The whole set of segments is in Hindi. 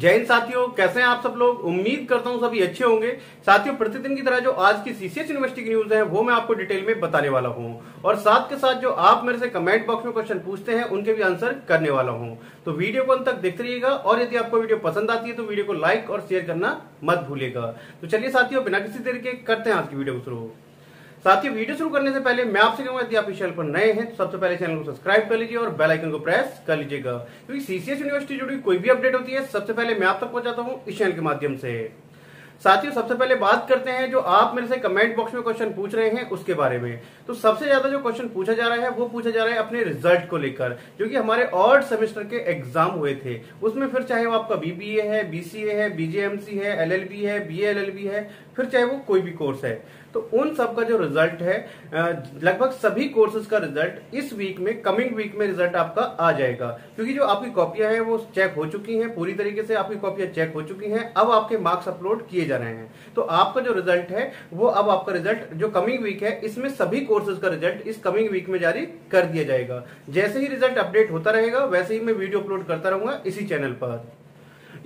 जय हिंद साथियों, कैसे हैं आप सब लोग। उम्मीद करता हूं सभी अच्छे होंगे। साथियों, प्रतिदिन की तरह जो आज की सीसीएस यूनिवर्सिटी की न्यूज है वो मैं आपको डिटेल में बताने वाला हूं, और साथ के साथ जो आप मेरे से कमेंट बॉक्स में क्वेश्चन पूछते हैं उनके भी आंसर करने वाला हूं। तो वीडियो को अंत तक देखते रहिएगा, और यदि आपको वीडियो पसंद आती है तो वीडियो को लाइक और शेयर करना मत भूलिएगा। तो चलिए साथियों, बिना किसी देर के करते हैं आज की वीडियो को शुरू। साथियों, वीडियो शुरू करने से पहले मैं आपसे कहूंगा, यदि आप इस चैनल पर नए हैं तो सबसे पहले चैनल को सब्सक्राइब कर लीजिए और बेल आइकन को प्रेस कर लीजिएगा, क्योंकि सीसीएस यूनिवर्सिटी जुड़ी कोई भी अपडेट होती है सबसे पहले मैं आप तक पहुंचाता हूं इस चैनल के माध्यम से। साथियों, सबसे पहले बात करते हैं जो आप मेरे से कमेंट बॉक्स में क्वेश्चन पूछ रहे हैं उसके बारे में। तो सबसे ज्यादा जो क्वेश्चन पूछा जा रहा है वो पूछा जा रहा है अपने रिजल्ट को लेकर, जो कि हमारे ऑड सेमेस्टर के एग्जाम हुए थे उसमें, फिर चाहे वो आपका बीबीए है, बीसीए है, बीजेएमसी है, एलएलबी है, बीएलएलबी है, फिर चाहे वो कोई भी कोर्स है, तो उन सब का जो रिजल्ट है, लगभग सभी कोर्सेज का रिजल्ट इस वीक में, कमिंग वीक में रिजल्ट आपका आ जाएगा, क्योंकि जो आपकी कॉपियां हैं वो चेक हो चुकी हैं, पूरी तरीके से आपकी कॉपियां चेक हो चुकी हैं। अब आपके मार्क्स अपलोड किए जा रहे हैं, तो आपका जो रिजल्ट है वो, अब आपका रिजल्ट जो कमिंग वीक है इसमें सभी कोर्सेज का रिजल्ट इस कमिंग वीक में जारी कर दिया जाएगा। जैसे ही रिजल्ट अपडेट होता रहेगा वैसे ही मैं वीडियो अपलोड करता रहूंगा इसी चैनल पर।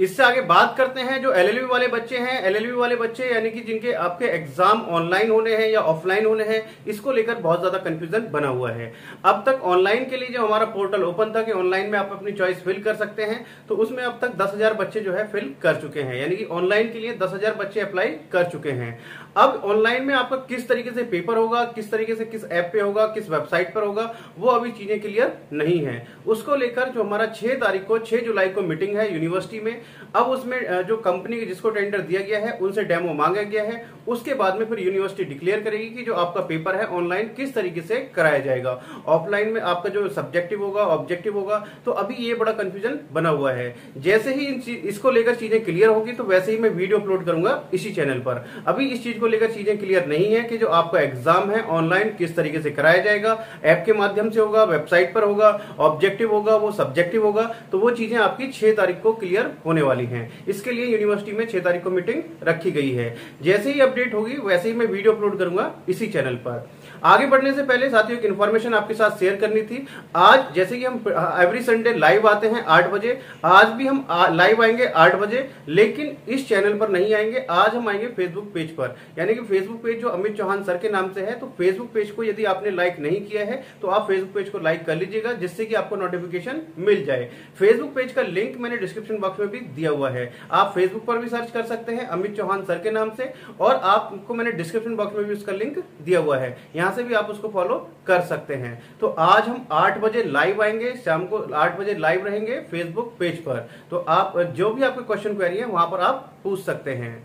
इससे आगे बात करते हैं जो एलएलबी वाले बच्चे हैं, एलएलबी वाले बच्चे यानी कि जिनके आपके एग्जाम ऑनलाइन होने हैं या ऑफलाइन होने हैं, इसको लेकर बहुत ज्यादा कंफ्यूजन बना हुआ है। अब तक ऑनलाइन के लिए जो हमारा पोर्टल ओपन था कि ऑनलाइन में आप अपनी चॉइस फिल कर सकते हैं, तो उसमें अब तक 10,000 बच्चे जो है फिल कर चुके हैं, यानी कि ऑनलाइन के लिए 10,000 बच्चे अप्लाई कर चुके हैं। अब ऑनलाइन में आपका किस तरीके से पेपर होगा, किस तरीके से किस ऐप पे होगा, किस वेबसाइट पर होगा, वो अभी चीजें क्लियर नहीं है। उसको लेकर जो हमारा 6 जुलाई को मीटिंग है यूनिवर्सिटी में, अब उसमें जो कंपनी जिसको टेंडर दिया गया है उनसे डेमो मांगा गया है, उसके बाद में फिर यूनिवर्सिटी डिक्लेयर करेगी कि जो आपका पेपर है ऑनलाइन किस तरीके से कराया जाएगा, ऑफलाइन में आपका जो सब्जेक्टिव होगा, ऑब्जेक्टिव होगा। तो अभी ये बड़ा कंफ्यूजन बना हुआ है। जैसे ही इसको लेकर चीजें क्लियर होगी तो वैसे ही मैं वीडियो अपलोड करूंगा इसी चैनल पर। अभी इस चीज को लेकर चीजें क्लियर नहीं है कि जो आपका एग्जाम है ऑनलाइन किस तरीके से कराया जाएगा, ऐप के माध्यम से होगा, वेबसाइट पर होगा, ऑब्जेक्टिव होगा, वो सब्जेक्टिव होगा। तो वो चीजें आपकी 6 तारीख को क्लियर होने वाली हैं। इसके लिए यूनिवर्सिटी में 6 तारीख को मीटिंग रखी गई है। जैसे ही अपडेट होगी वैसे ही मैं वीडियो अपलोड करूंगा इसी चैनल पर। आगे बढ़ने से पहले साथियों, एक इन्फॉर्मेशन आपके साथ शेयर करनी थी। आज जैसे कि हम एवरी संडे लाइव आते हैं 8 बजे, आज भी हम लाइव आएंगे 8 बजे, लेकिन इस चैनल पर नहीं आएंगे। आज हम आएंगे फेसबुक पेज पर, यानी कि फेसबुक पेज जो अमित चौहान सर के नाम से है। तो फेसबुक पेज को यदि आपने लाइक नहीं किया है तो आप फेसबुक पेज को लाइक कर लीजिएगा, जिससे कि आपको नोटिफिकेशन मिल जाए। फेसबुक पेज का लिंक मैंने डिस्क्रिप्शन बॉक्स में भी दिया हुआ है, आप फेसबुक पर भी सर्च कर सकते हैं अमित चौहान सर के नाम से, और आपको मैंने डिस्क्रिप्शन बॉक्स में भी उसका लिंक दिया हुआ है, यहां से भी आप उसको फॉलो कर सकते हैं। तो आज हम 8 बजे लाइव आएंगे, शाम को 8 बजे लाइव रहेंगे फेसबुक पेज पर। तो आप जो भी आपके क्वेश्चन क्वेरी है वहां पर आप पूछ सकते हैं।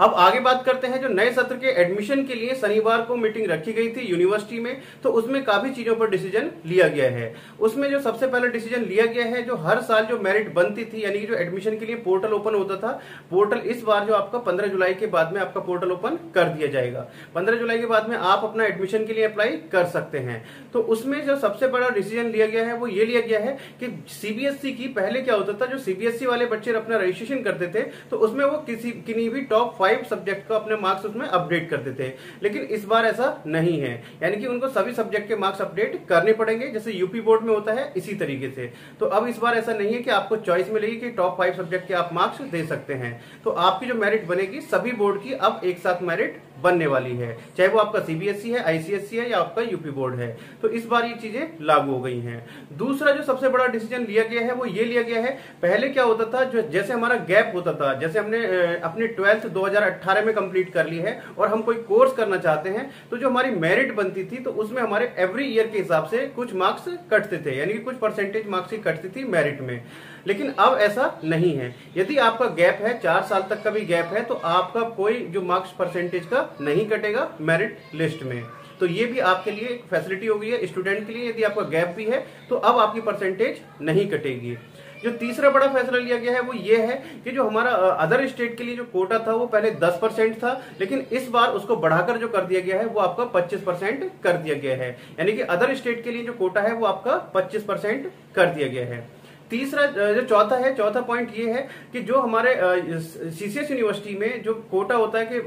अब आगे बात करते हैं जो नए सत्र के एडमिशन के लिए शनिवार को मीटिंग रखी गई थी यूनिवर्सिटी में, तो उसमें काफी चीजों पर डिसीजन लिया गया है। उसमें जो सबसे पहले डिसीजन लिया गया है, जो हर साल जो मेरिट बनती थी, यानी कि जो एडमिशन के लिए पोर्टल ओपन होता था, पोर्टल इस बार जो आपका 15 जुलाई के बाद में आपका पोर्टल ओपन कर दिया जाएगा। 15 जुलाई के बाद में आप अपना एडमिशन के लिए अप्लाई कर सकते हैं। तो उसमें जो सबसे बड़ा डिसीजन लिया गया है वो ये लिया गया है कि सीबीएसई की, पहले क्या होता था, जो सीबीएसई वाले बच्चे अपना रजिस्ट्रेशन करते थे तो उसमें वो किन्हीं भी टॉप 5 सब्जेक्ट को अपने मार्क्स उसमें अपडेट करते थे, लेकिन इस बार ऐसा नहीं है, यानी कि उनको सभी सब्जेक्ट के मार्क्स अपडेट करने पड़ेंगे, जैसे यूपी बोर्ड में होता है इसी तरीके से। तो अब इस बार ऐसा नहीं है कि आपको चॉइस मिलेगी कि टॉप 5 सब्जेक्ट के आप मार्क्स दे सकते हैं। तो आपकी जो मेरिट बनेगी सभी बोर्ड की अब एक साथ मेरिट बनने वाली है, चाहे वो आपका सीबीएसई है, आईसीएसई है, या आपका यूपी बोर्ड है। तो इस बार ये चीजें लागू हो गई हैं। दूसरा जो सबसे बड़ा डिसीजन लिया गया है वो ये लिया गया है, पहले क्या होता था, जो जैसे हमारा गैप होता था, जैसे हमने अपने 12th 2018 में कंप्लीट कर ली है और हम कोई कोर्स करना चाहते हैं, तो जो हमारी मेरिट बनती थी तो उसमें हमारे एवरी ईयर के हिसाब से कुछ मार्क्स कटते थे, यानी कि कुछ परसेंटेज मार्क्स ही कटती थी मेरिट में। लेकिन अब ऐसा नहीं है, यदि आपका गैप है, 4 साल तक का भी गैप है, तो आपका कोई जो मार्क्स परसेंटेज का नहीं कटेगा मेरिट लिस्ट में। तो ये भी आपके लिए एक फैसिलिटी हो गई है स्टूडेंट के लिए, यदि आपका गैप भी है तो अब आपकी परसेंटेज नहीं कटेगी। जो तीसरा बड़ा फैसला लिया गया है वो ये है कि जो हमारा अदर स्टेट के लिए जो कोटा था वो पहले 10% था, लेकिन इस बार उसको बढ़ाकर जो कर दिया गया है वो आपका 25% कर दिया गया है, यानी कि अदर स्टेट के लिए जो कोटा है वो आपका 25% कर दिया गया है। तीसरा जो चौथा है, चौथा पॉइंट ये है कि जो हमारे सीसीएस यूनिवर्सिटी में जो कोटा होता है कि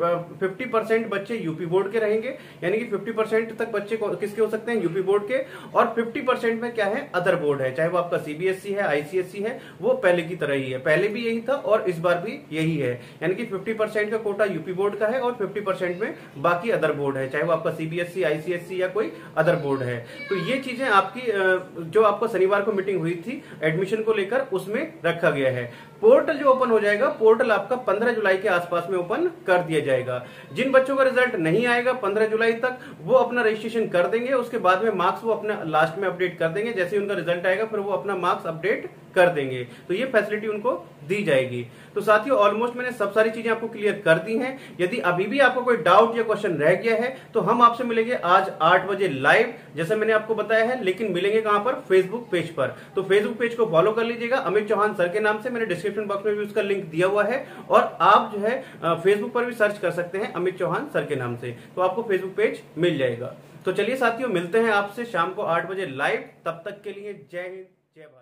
50% बच्चे यूपी बोर्ड के रहेंगे, यानी कि 50% तक बच्चे किसके हो सकते हैं, यूपी बोर्ड के, और 50% में क्या है, अदर बोर्ड है, चाहे वो आपका सीबीएसई है, आईसीएसई है, वो पहले की तरह ही है, पहले भी यही था और इस बार भी यही है, यानी कि 50% का कोटा यूपी बोर्ड का है और 50% में बाकी अदर बोर्ड है, चाहे वो आपका सीबीएसई, आईसीएसई या कोई अदर बोर्ड है। तो ये चीजें आपकी जो आपको शनिवार को मीटिंग हुई थी एडमिशन को लेकर, उसमें रखा गया है। पोर्टल जो ओपन हो जाएगा, पोर्टल आपका 15 जुलाई के आसपास में ओपन कर दिया जाएगा। जिन बच्चों का रिजल्ट नहीं आएगा 15 जुलाई तक, वो अपना रजिस्ट्रेशन कर देंगे, उसके बाद में मार्क्स वो अपना लास्ट में अपडेट कर देंगे, जैसे ही उनका रिजल्ट आएगा फिर वो अपना मार्क्स अपडेट कर देंगे, तो ये फैसिलिटी उनको दी जाएगी। तो साथियों ऑलमोस्ट मैंने सब सारी चीजें आपको क्लियर कर दी हैं। यदि अभी भी आपको कोई डाउट या क्वेश्चन रह गया है तो हम आपसे मिलेंगे आज 8 बजे लाइव, जैसे मैंने आपको बताया है, लेकिन मिलेंगे कहां पर, फेसबुक पेज पर। तो फेसबुक पेज को फॉलो कर लीजिएगा, अमित चौहान सर के नाम से, मैंने डिस्क्रिप्शन बॉक्स में भी उसका लिंक दिया हुआ है, और आप जो है फेसबुक पर भी सर्च कर सकते हैं अमित चौहान सर के नाम से, तो आपको फेसबुक पेज मिल जाएगा। तो चलिए साथियों, मिलते हैं आपसे शाम को 8 बजे लाइव, तब तक के लिए जय हिंद, जय भारत।